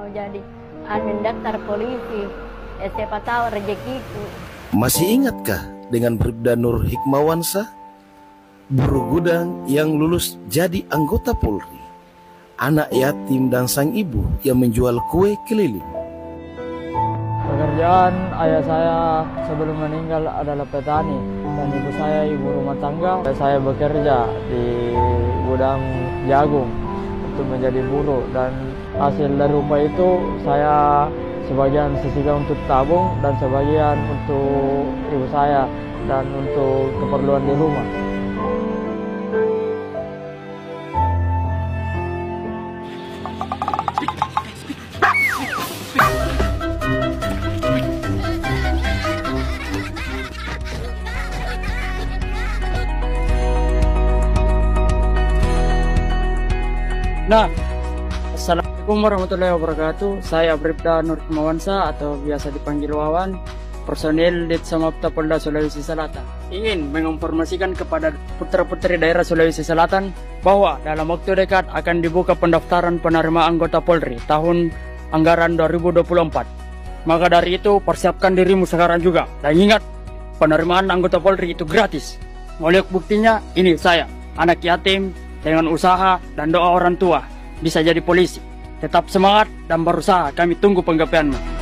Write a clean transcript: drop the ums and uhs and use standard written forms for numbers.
Mau jadi anu daftar polisi, ya siapa tahu rezekiku. Masih ingatkah dengan Brigda Nur Hikmawansa, buru gudang yang lulus jadi anggota Polri, anak yatim dan sang ibu yang menjual kue keliling? Pekerjaan ayah saya sebelum meninggal adalah petani, dan ibu saya ibu rumah tangga. Saya bekerja di gudang jagung untuk menjadi buruh, dan hasil dari upah itu saya sebagian sisihkan untuk tabung dan sebagian untuk ibu saya dan untuk keperluan di rumah. Nah, Assalamualaikum warahmatullahi wabarakatuh. Saya Abripta Nur Mawansa atau biasa dipanggil Wawan, personil Dit Samapta Polda Sulawesi Selatan. Ingin menginformasikan kepada putra-putri daerah Sulawesi Selatan bahwa dalam waktu dekat akan dibuka pendaftaran penerima anggota Polri tahun anggaran 2024. Maka dari itu persiapkan dirimu sekarang juga. Dan ingat, penerimaan anggota Polri itu gratis. Melihat buktinya, ini saya, anak yatim, dengan usaha dan doa orang tua, bisa jadi polisi. Tetap semangat dan berusaha, kami tunggu penggapeanmu.